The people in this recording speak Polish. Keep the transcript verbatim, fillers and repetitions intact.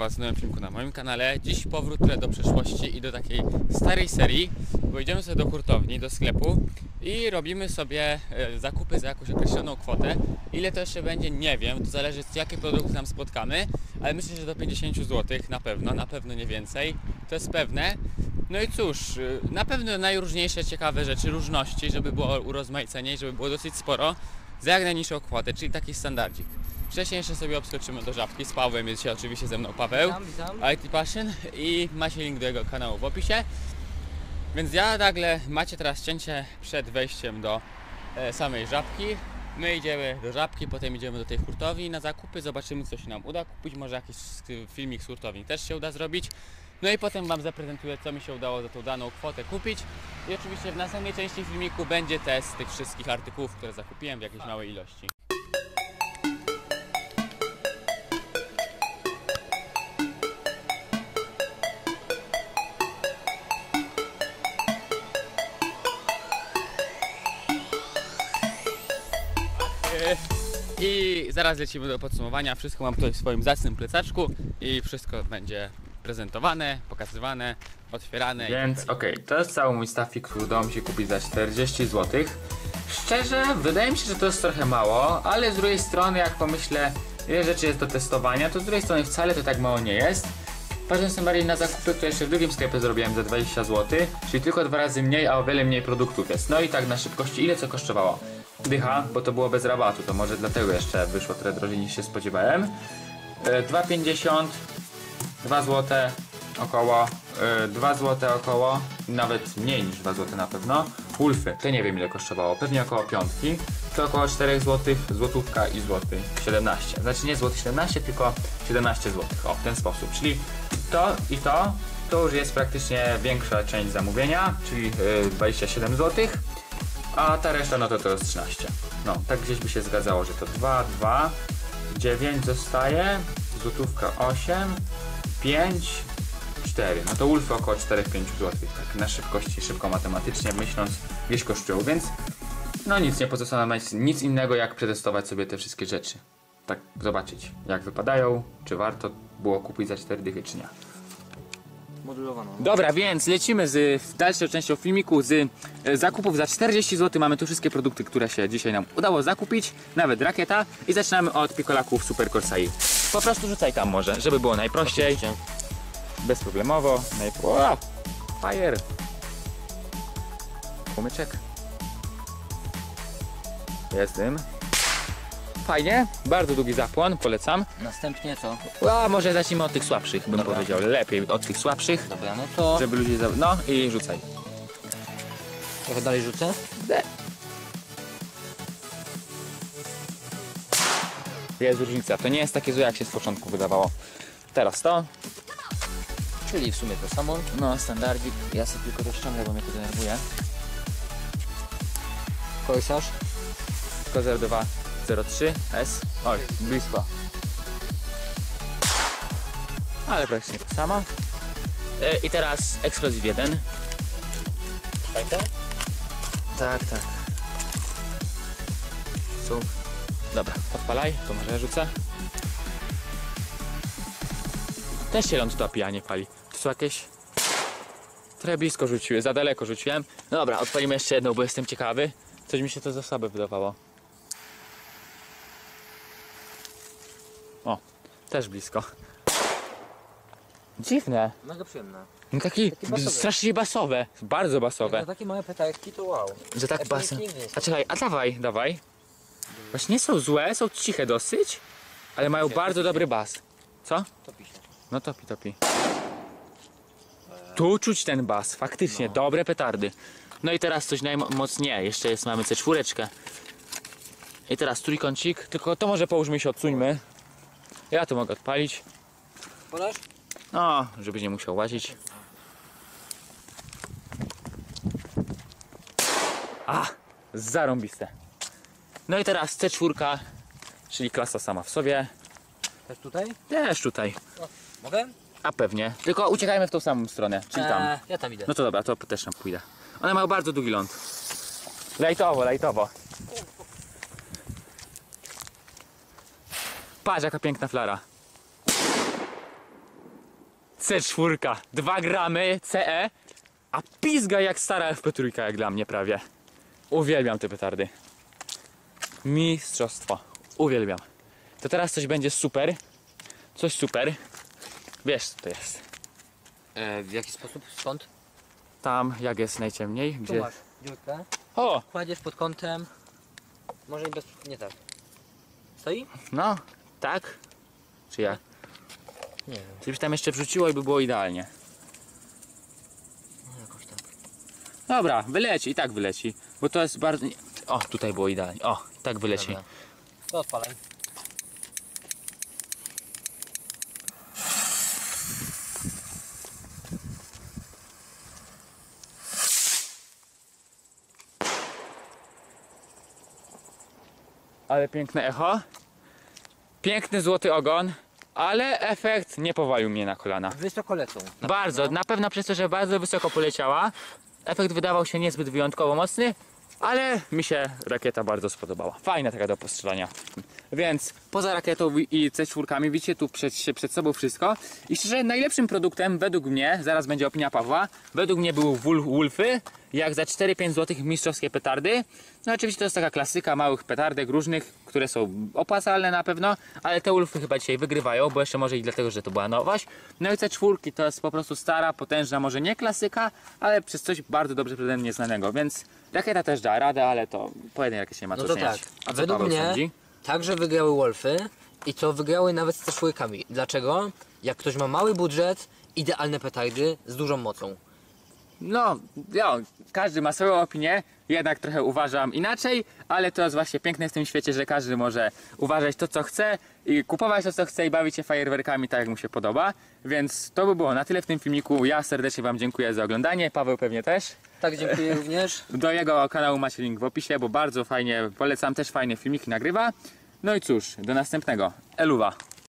Was w nowym filmiku na moim kanale. Dziś powrót do przeszłości i do takiej starej serii, bo idziemy sobie do hurtowni, do sklepu i robimy sobie zakupy za jakąś określoną kwotę. Ile to jeszcze będzie, nie wiem, to zależy, jakie produkty nam spotkamy, ale myślę, że do pięćdziesięciu złotych na pewno, na pewno nie więcej, to jest pewne. No i cóż, na pewno najróżniejsze ciekawe rzeczy, różności, żeby było urozmaicenie, żeby było dosyć sporo, za jak najniższą kwotę, czyli taki standardzik. Wcześniej jeszcze sobie obskoczymy do Żabki z Pawłem, jest dzisiaj oczywiście ze mną Paweł, witam, witam. I T Passion, i macie link do jego kanału w opisie. Więc ja nagle, macie teraz cięcie przed wejściem do e, samej Żabki. My idziemy do Żabki, potem idziemy do tej hurtowni na zakupy, zobaczymy co się nam uda kupić, może jakiś filmik z hurtowni też się uda zrobić. No i potem Wam zaprezentuję, co mi się udało za tą daną kwotę kupić. I oczywiście w następnej części filmiku będzie test tych wszystkich artykułów, które zakupiłem w jakiejś małej ilości. I zaraz lecimy do podsumowania. Wszystko mam tutaj w swoim zacnym plecaczku i wszystko będzie prezentowane, pokazywane, otwierane. Więc okej, okay, to jest cały mój stawik, który udało mi się kupić za czterdzieści złotych. Szczerze, wydaje mi się, że to jest trochę mało, ale z drugiej strony, jak pomyślę, ile rzeczy jest do testowania, to z drugiej strony wcale to tak mało nie jest. Patrząc na bardziej na zakupy, które jeszcze w drugim sklepie zrobiłem za dwadzieścia złotych, czyli tylko dwa razy mniej, a o wiele mniej produktów jest. No i tak na szybkości, ile co kosztowało? Dycha, bo to było bez rabatu, to może dlatego jeszcze wyszło trochę drożej niż się spodziewałem. Dwa pięćdziesiąt, dwa złote około, dwa złote około, nawet mniej niż dwa złote na pewno. Wolfy, to nie wiem ile kosztowało, pewnie około piątki, to około czterech złotych, złotówka i złotych siedemnaście. Znaczy nie złotych siedemnaście, tylko siedemnaście złotych, o, w ten sposób, czyli to i to, to już jest praktycznie większa część zamówienia, czyli dwadzieścia siedem złotych. A ta reszta, no to to jest trzynaście. No, tak gdzieś by się zgadzało, że to dwa, dwa, dziewięć zostaje, złotówka osiem, pięć, cztery. No to Wolfy około cztery do pięciu złotych, tak na szybkości, szybko matematycznie myśląc, gdzieś kosztują, więc no nic, nie pozostało nam nic innego jak przetestować sobie te wszystkie rzeczy. Tak zobaczyć, jak wypadają, czy warto było kupić za cztery dychy, czy nie. Dobra, więc lecimy z dalszą częścią filmiku z zakupów za czterdzieści złotych. Mamy tu wszystkie produkty, które się dzisiaj nam udało zakupić, nawet rakieta, i zaczynamy od pikolaków Super Corsair. Po prostu rzucaj tam może, żeby było najprościej. Bezproblemowo. Najpro... Fire. Kumyczek. Jest dym. Fajnie, bardzo długi zapłon, polecam. Następnie co? A może zacznijmy od tych słabszych, bym Dobra. powiedział. Lepiej od tych słabszych. Dobra, no to... Żeby ludzie... Za... No i rzucaj. Trochę dalej rzucę? De. Jest różnica, to nie jest takie złe jak się z początku wydawało. Teraz to. Czyli w sumie to samo. No, standardzik. Ja sobie tylko to ściągnę, bo mnie to denerwuje. Kołysarz. Kozer dwa zero trzy S. Oj, blisko. Ale praktycznie to samo. Yy, I teraz eksplozyw jeden. Fajka? Tak, tak. Słuch. Dobra, odpalaj, to może rzucę. Też się ląd topi, a nie pali. To są jakieś... Trochę blisko rzuciłem, za daleko rzuciłem. No dobra, odpalimy jeszcze jedną, bo jestem ciekawy. Coś mi się to za słabe wydawało. O, też blisko. Dziwne. Mega przyjemne. No taki, taki basowy. Strasznie basowe, bardzo basowe. Jak na takie małe petarki to wow. Że tak basowe. A czekaj, a dawaj, dawaj. Właśnie nie są złe, są ciche dosyć, ale mają się, bardzo dobry bas. Co? Topi się. No topi, topi. Eee. Tu czuć ten bas, faktycznie, no. Dobre petardy. No i teraz coś najmocniej, jeszcze jest, mamy C cztery. I teraz trójkącik, tylko to może połóżmy się, odsuńmy. Ja to mogę odpalić. Podasz? No, żebyś nie musiał łazić. A, zarąbiste. No i teraz C cztery, czyli klasa sama w sobie. Też tutaj? Też tutaj. O, mogę? A pewnie. Tylko uciekajmy w tą samą stronę, czyli tam. Eee, ja tam idę. No to dobra, to też tam pójdę. One mają bardzo długi ląd. Lajtowo, lajtowo. Patrz jaka piękna flara. C cztery, dwa gramy C E, a pizga jak stara F P trzy, jak dla mnie prawie. Uwielbiam te petardy. Mistrzostwo. Uwielbiam. To teraz coś będzie super. Coś super. Wiesz co to jest. E, w jaki sposób? Skąd? Tam jak jest najciemniej. Gdzie... Tu masz dziurkę. O! Kładziesz pod kątem. Może i bez... nie tak. Stoi? No. Tak? Czy jak? Nie wiem. Czyli byś tam jeszcze wrzuciło i by było idealnie. No jakoś tak. Dobra, wyleci. I tak wyleci. Bo to jest bardzo... O, tutaj było idealnie. O, tak wyleci. Dobra. To odpalaj. Ale piękne echo. Piękny złoty ogon. Ale efekt nie powalił mnie na kolana. Wysoko lecą. Bardzo, na pewno przez to, że bardzo wysoko poleciała. Efekt wydawał się niezbyt wyjątkowo mocny, ale mi się rakieta bardzo spodobała. Fajna taka do postrzelania. Więc poza rakietą i C cztery widzicie tu przed, przed sobą wszystko. I szczerze najlepszym produktem według mnie, zaraz będzie opinia Pawła, według mnie był Wolfy, jak za cztery pięć złotych mistrzowskie petardy. No oczywiście to jest taka klasyka małych petardek różnych, które są opłacalne na pewno, ale te Wolfy chyba dzisiaj wygrywają, bo jeszcze może i dlatego, że to była nowość. No i C cztery to jest po prostu stara, potężna, może nie klasyka, ale przez coś bardzo dobrze przeze mnie znanego, więc rakieta też da radę, ale to po jednej rakiecie nie ma co no tak. A co Paweł sądzi? Także wygrały Wolfy i to wygrały nawet z C cztery. Dlaczego? Jak ktoś ma mały budżet, idealne petardy z dużą mocą. No, ja, każdy ma swoją opinię, jednak trochę uważam inaczej, ale to jest właśnie piękne w tym świecie, że każdy może uważać to co chce i kupować to co chce i bawić się fajerwerkami tak jak mu się podoba. Więc to by było na tyle w tym filmiku. Ja serdecznie wam dziękuję za oglądanie, Paweł pewnie też. Tak, dziękuję również. Do jego kanału macie link w opisie, bo bardzo fajnie, polecam, też fajne filmiki nagrywa. No i cóż, do następnego. Eluwa.